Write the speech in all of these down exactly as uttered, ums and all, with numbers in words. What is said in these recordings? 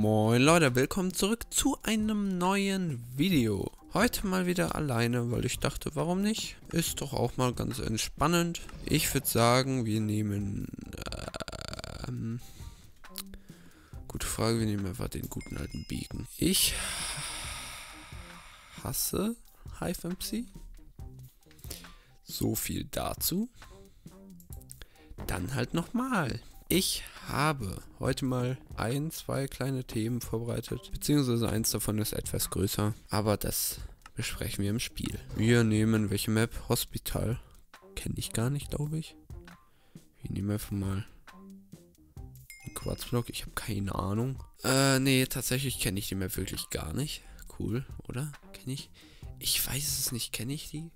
Moin Leute, willkommen zurück zu einem neuen Video. Heute mal wieder alleine, weil ich dachte, warum nicht? Ist doch auch mal ganz entspannend. Ich würde sagen, wir nehmen... Äh, ähm, gute Frage, wir nehmen einfach den guten alten Beacon. Ich hasse HiveMC. So viel dazu. Dann halt nochmal. Ich habe heute mal ein, zwei kleine Themen vorbereitet, beziehungsweise eins davon ist etwas größer, aber das besprechen wir im Spiel. Wir nehmen welche Map? Hospital. Kenne ich gar nicht, glaube ich. Wir nehmen einfach mal einen Quarzblock. Ich habe keine Ahnung. Äh, nee, tatsächlich kenne ich die Map wirklich gar nicht. Cool, oder? Kenne ich? Ich weiß es nicht. Kenne ich die?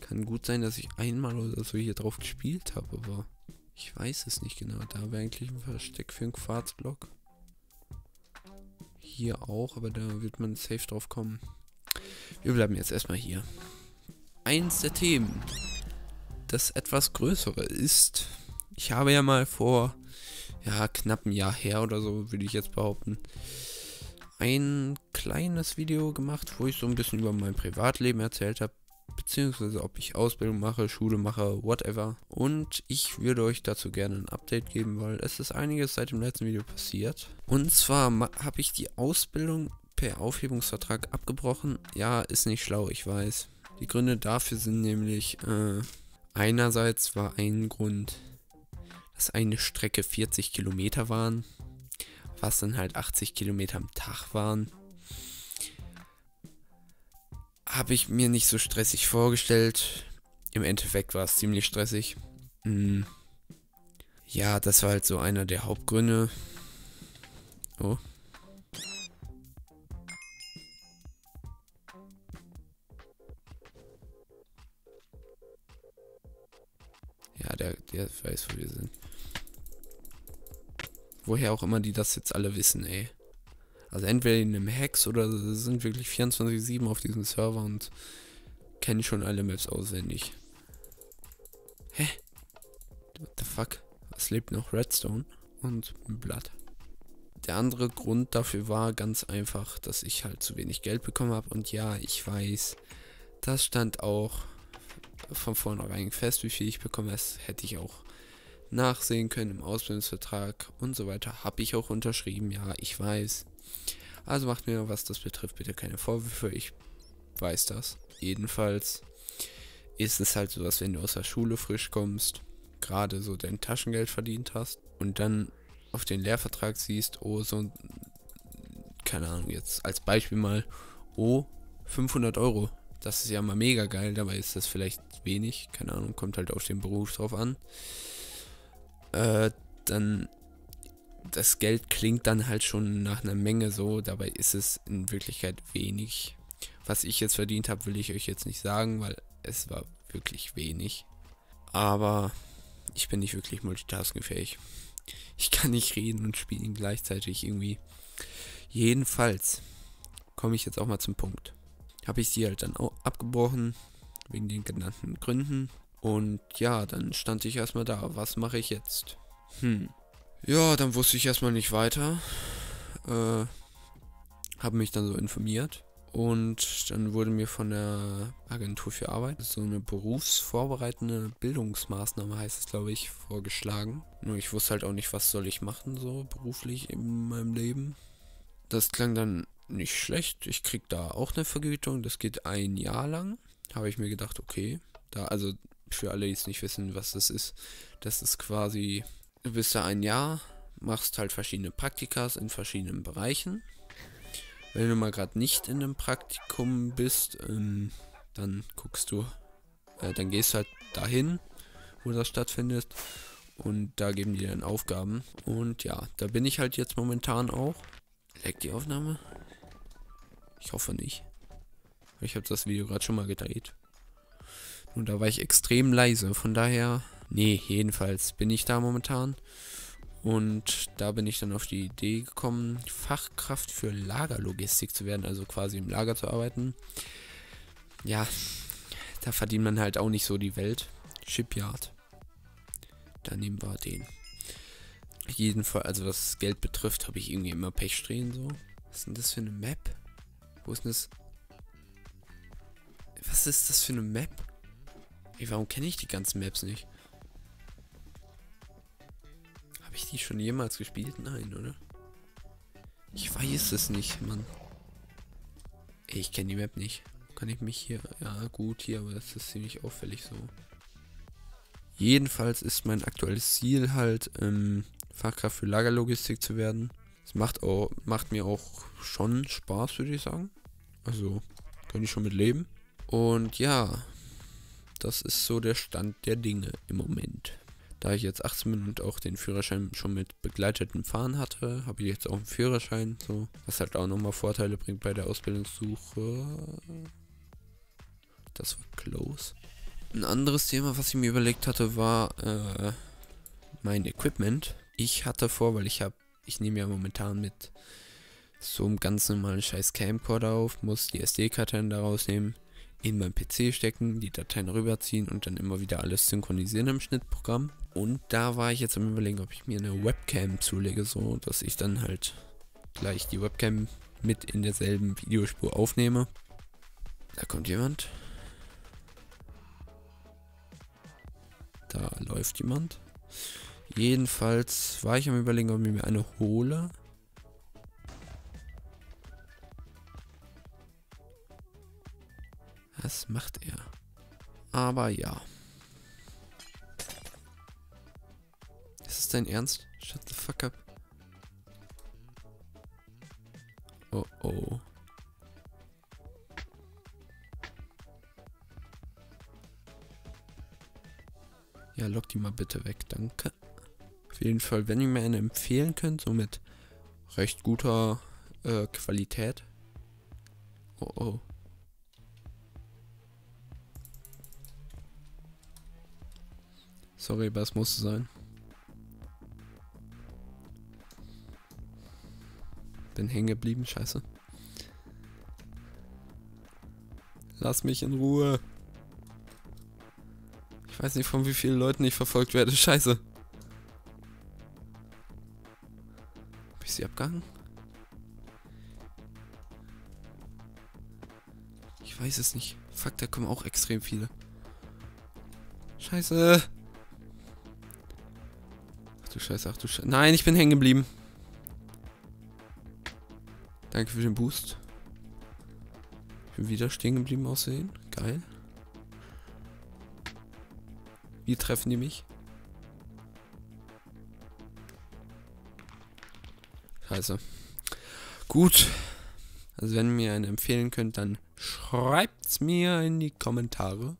Kann gut sein, dass ich einmal oder so hier drauf gespielt habe, aber ich weiß es nicht genau. Da wäre eigentlich ein Versteck für einen Quarzblock. Hier auch, aber da wird man safe drauf kommen. Wir bleiben jetzt erstmal hier. Eins der Themen, das etwas größere ist, ich habe ja mal vor ja, knapp ein Jahr her oder so, würde ich jetzt behaupten, ein kleines Video gemacht, wo ich so ein bisschen über mein Privatleben erzählt habe. Beziehungsweise ob ich Ausbildung mache, Schule mache, whatever. Und ich würde euch dazu gerne ein Update geben, weil es ist einiges seit dem letzten Video passiert. Und zwar habe ich die Ausbildung per Aufhebungsvertrag abgebrochen. Ja, ist nicht schlau, ich weiß. Die Gründe dafür sind nämlich, äh, einerseits war ein Grund, dass eine Strecke vierzig Kilometer waren, was dann halt achtzig Kilometer am Tag waren. Habe ich mir nicht so stressig vorgestellt. Im Endeffekt war es ziemlich stressig. Hm. Ja, das war halt so einer der Hauptgründe. Oh. Ja, der, der weiß, wo wir sind. Woher auch immer die das jetzt alle wissen, ey. Also entweder in einem Hex oder sind wirklich vierundzwanzig sieben auf diesem Server und kennen schon alle Maps auswendig. Hä? What the fuck? Es lebt noch Redstone und ein Blatt. Der andere Grund dafür war ganz einfach, dass ich halt zu wenig Geld bekommen habe. Und ja, ich weiß, das stand auch von vornherein fest, wie viel ich bekomme. Das hätte ich auch nachsehen können im Ausbildungsvertrag und so weiter. Habe ich auch unterschrieben, ja, ich weiß. Also macht mir, was das betrifft, bitte keine Vorwürfe, ich weiß das. Jedenfalls ist es halt so, dass wenn du aus der Schule frisch kommst, gerade so dein Taschengeld verdient hast und dann auf den Lehrvertrag siehst, oh so, keine Ahnung, jetzt als Beispiel mal, oh fünfhundert Euro, das ist ja mal mega geil, dabei ist das vielleicht wenig, keine Ahnung, kommt halt auf den Beruf drauf an. Äh, dann... Das Geld klingt dann halt schon nach einer Menge so, dabei ist es in Wirklichkeit wenig. Was ich jetzt verdient habe, will ich euch jetzt nicht sagen, weil es war wirklich wenig. Aber ich bin nicht wirklich multitaskingfähig. Ich kann nicht reden und spielen gleichzeitig irgendwie. Jedenfalls komme ich jetzt auch mal zum Punkt. Habe ich die halt dann auch abgebrochen, wegen den genannten Gründen. Und ja, dann stand ich erstmal da. Was mache ich jetzt? Hm. Ja, dann wusste ich erstmal nicht weiter, äh, habe mich dann so informiert und dann wurde mir von der Agentur für Arbeit so eine berufsvorbereitende Bildungsmaßnahme, heißt es glaube ich, vorgeschlagen. Nur ich wusste halt auch nicht, was soll ich machen so beruflich in meinem Leben. Das klang dann nicht schlecht, ich krieg da auch eine Vergütung, das geht ein Jahr lang, habe ich mir gedacht, okay, da, also für alle, die es nicht wissen, was das ist, das ist quasi... Du bist da ein Jahr, machst halt verschiedene Praktikas in verschiedenen Bereichen. Wenn du mal gerade nicht in einem Praktikum bist, ähm, dann guckst du, äh, dann gehst halt dahin, wo das stattfindet und da geben die dann Aufgaben. Und ja, da bin ich halt jetzt momentan auch. Leckt die Aufnahme? Ich hoffe nicht. Ich habe das Video gerade schon mal gedreht. Nun, da war ich extrem leise, von daher... Nee, jedenfalls bin ich da momentan und da bin ich dann auf die Idee gekommen, Fachkraft für Lagerlogistik zu werden, also quasi im Lager zu arbeiten. Ja, da verdient man halt auch nicht so die Welt. Shipyard. Da nehmen wir den. jeden Fall, also was das Geld betrifft, habe ich irgendwie immer Pech stehen, so. Was ist denn das für eine Map? Wo ist denn das? Was ist das für eine Map? Ey, warum kenne ich die ganzen Maps nicht? Habe ich die schon jemals gespielt? Nein, oder? Ich weiß es nicht, Mann. Ey, ich kenne die Map nicht. Kann ich mich hier... Ja, gut, hier, aber das ist ziemlich auffällig so. Jedenfalls ist mein aktuelles Ziel halt, ähm, Fachkraft für Lagerlogistik zu werden. Das macht, auch, macht mir auch schon Spaß, würde ich sagen. Also, kann ich schon mit leben. Und ja, das ist so der Stand der Dinge im Moment. Da ich jetzt achtzehn bin und auch den Führerschein schon mit begleitetem Fahren hatte, habe ich jetzt auch einen Führerschein, so, was halt auch nochmal Vorteile bringt bei der Ausbildungssuche. Das war close. Ein anderes Thema, was ich mir überlegt hatte, war äh, mein Equipment. Ich hatte vor, weil ich habe, ich nehme ja momentan mit so einem ganz normalen scheiß Camcorder auf, muss die S D-Karten da rausnehmen, in meinen P C stecken, die Dateien rüberziehen und dann immer wieder alles synchronisieren im Schnittprogramm. Und da war ich jetzt am Überlegen, ob ich mir eine Webcam zulege, so dass ich dann halt gleich die Webcam mit in derselben Videospur aufnehme. Da kommt jemand. Da läuft jemand. Jedenfalls war ich am Überlegen, ob ich mir eine hole. Das macht er. Aber ja. Ist es dein Ernst? Shut the fuck up. Oh oh. Ja, lock die mal bitte weg, danke. Auf jeden Fall, wenn ihr mir eine empfehlen könnt, so mit recht guter äh, Qualität. Oh oh. Sorry, aber es musste sein. Bin hängen geblieben, scheiße. Lass mich in Ruhe. Ich weiß nicht, von wie vielen Leuten ich verfolgt werde, scheiße. Hab ich sie abgehangen? Ich weiß es nicht. Fuck, da kommen auch extrem viele. Scheiße. Ach du Scheiße, ach du Scheiße. Nein, ich bin hängen geblieben. Danke für den Boost. Ich bin wieder stehen geblieben aussehen. Geil. Wie treffen die mich? Scheiße. Gut. Also wenn ihr mir einen empfehlen könnt, dann schreibt's mir in die Kommentare.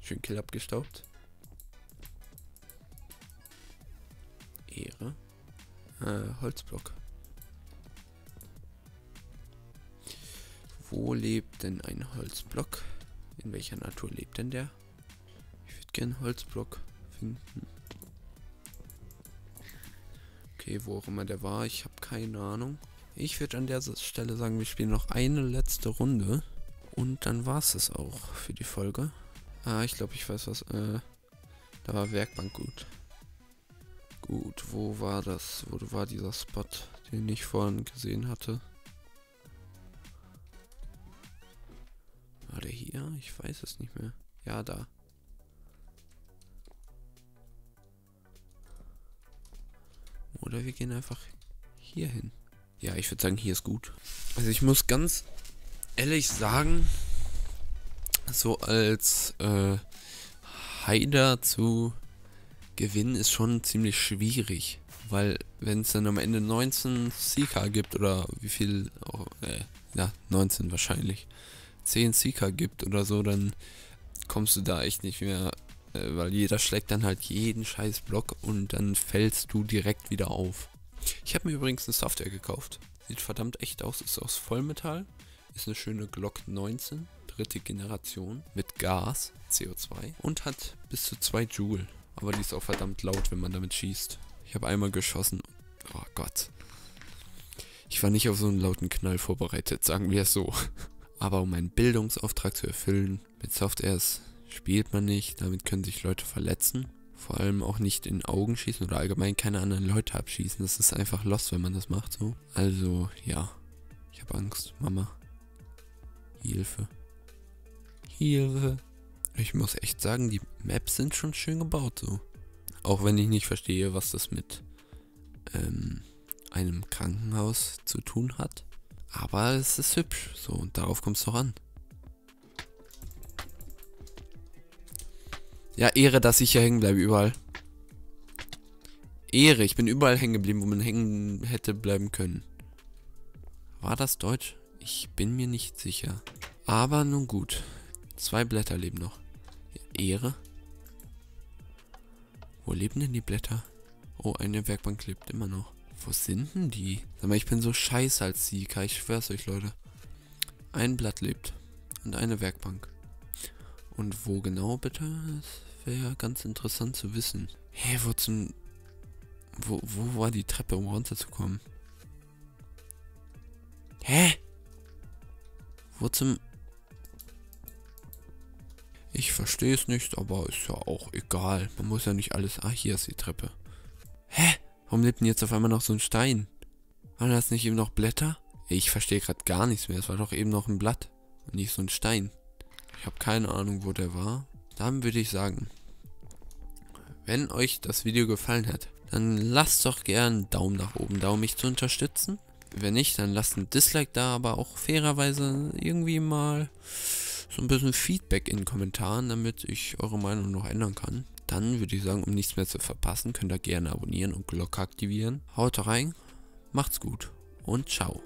Schön Kill abgestaubt. Ehre. Äh, Holzblock. Wo lebt denn ein Holzblock? In welcher Natur lebt denn der? Ich würde gerne einen Holzblock finden. Okay, wo auch immer der war, ich habe keine Ahnung. Ich würde an der Stelle sagen, wir spielen noch eine letzte Runde. Und dann war es das auch für die Folge. Ah, ich glaube, ich weiß was. Äh, da war Werkbank gut. Gut, wo war das? Wo war dieser Spot, den ich vorhin gesehen hatte? War der hier? Ich weiß es nicht mehr. Ja, da. Oder wir gehen einfach hier hin. Ja, ich würde sagen, hier ist gut. Also ich muss ganz ehrlich sagen... So als äh, Heider zu gewinnen ist schon ziemlich schwierig, weil wenn es dann am Ende neunzehn C K gibt oder wie viel, oh, äh, ja neunzehn wahrscheinlich, zehn C K gibt oder so, dann kommst du da echt nicht mehr, äh, weil jeder schlägt dann halt jeden scheiß Block und dann fällst du direkt wieder auf. Ich habe mir übrigens eine Soft Air gekauft, sieht verdammt echt aus, ist aus Vollmetall, ist eine schöne Glock neunzehn. Dritte Generation mit Gas, C O zwei und hat bis zu zwei Joule. Aber die ist auch verdammt laut, wenn man damit schießt. Ich habe einmal geschossen. Oh Gott. Ich war nicht auf so einen lauten Knall vorbereitet, sagen wir es so. Aber um einen Bildungsauftrag zu erfüllen, mit Soft Airs spielt man nicht, damit können sich Leute verletzen. Vor allem auch nicht in Augen schießen oder allgemein keine anderen Leute abschießen. Das ist einfach lost, wenn man das macht so. Also ja, ich habe Angst, Mama. Hilfe. Hilfe. Ich muss echt sagen, die Maps sind schon schön gebaut so. Auch wenn ich nicht verstehe, was das mit ähm, einem Krankenhaus zu tun hat. Aber es ist hübsch so und darauf kommt es doch an. Ja, Ehre, dass ich hier hängen bleibe, überall. Ehre, ich bin überall hängen geblieben, wo man hängen hätte bleiben können. War das Deutsch? Ich bin mir nicht sicher. Aber nun gut. Zwei Blätter leben noch. Ehre. Wo leben denn die Blätter? Oh, eine Werkbank lebt immer noch. Wo sind denn die? Sag mal, ich bin so scheiße als Sieger. Ich schwör's euch, Leute. Ein Blatt lebt. Und eine Werkbank. Und wo genau bitte? Das wäre ja ganz interessant zu wissen. Hä, hey, wo zum... Wo, wo war die Treppe, um runterzukommen? Hä? Wo zum... Ich verstehe es nicht, aber ist ja auch egal. Man muss ja nicht alles... Ah, hier ist die Treppe. Hä? Warum lebt denn jetzt auf einmal noch so ein Stein? Waren das nicht eben noch Blätter? Ich verstehe gerade gar nichts mehr. Es war doch eben noch ein Blatt und nicht so ein Stein. Ich habe keine Ahnung, wo der war. Dann würde ich sagen, wenn euch das Video gefallen hat, dann lasst doch gerne einen Daumen nach oben da, um mich zu unterstützen. Wenn nicht, dann lasst ein Dislike da, aber auch fairerweise irgendwie mal so ein bisschen Feedback in den Kommentaren, damit ich eure Meinung noch ändern kann. Dann würde ich sagen, um nichts mehr zu verpassen, könnt ihr gerne abonnieren und Glocke aktivieren. Haut rein, macht's gut und ciao.